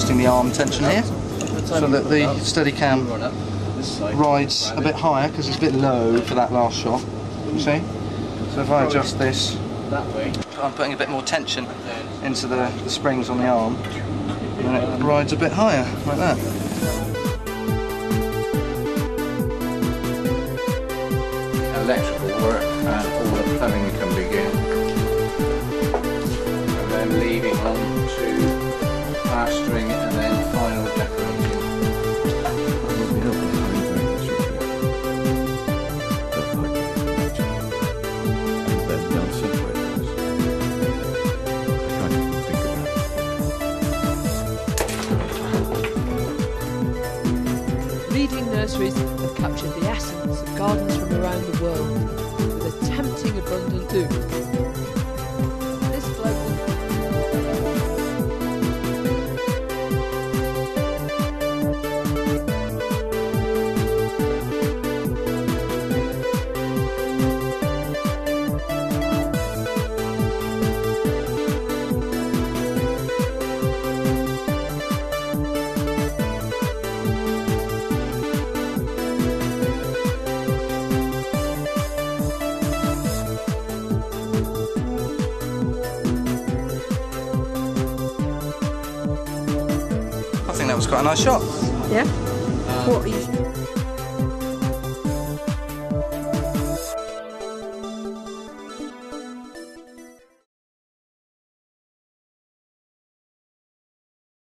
adjusting the arm tension here so that the Steadicam rides a bit higher because it's a bit low for that last shot. You see? So if I adjust this, I'm putting a bit more tension into the springs on the arm, and it rides a bit higher, like that. Electrical work and all the plumbing can begin, and then leading on to plastering and then final decorating. Leading nurseries have captured the essence of gardens from around the world with a tempting abundant look. This I think that was quite a nice shot. Yeah. What are you